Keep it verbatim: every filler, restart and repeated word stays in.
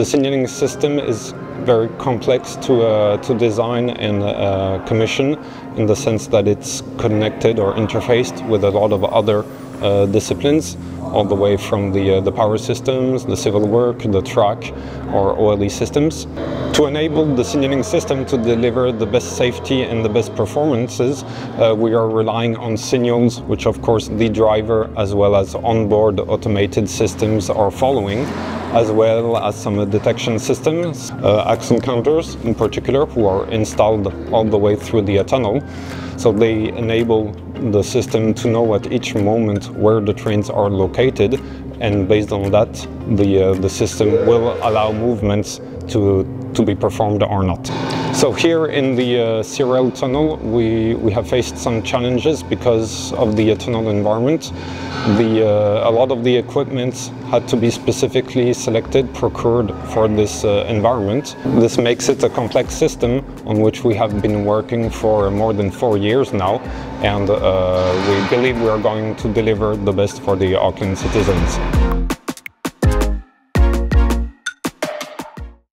The signaling system is very complex to, uh, to design and uh, commission, in the sense that it's connected or interfaced with a lot of other uh, disciplines, all the way from the, uh, the power systems, the civil work, the truck or O L E systems. To enable the signaling system to deliver the best safety and the best performances, uh, we are relying on signals which of course the driver as well as onboard automated systems are following, as well as some detection systems, uh, axle counters in particular, who are installed all the way through the tunnel. So they enable the system to know at each moment where the trains are located, and based on that the, uh, the system will allow movements to, to be performed or not. So here in the uh, C R L tunnel we, we have faced some challenges because of the uh, tunnel environment. The, uh, a lot of the equipment had to be specifically selected, procured for this uh, environment. This makes it a complex system on which we have been working for more than four years now, and uh, we believe we are going to deliver the best for the Auckland citizens.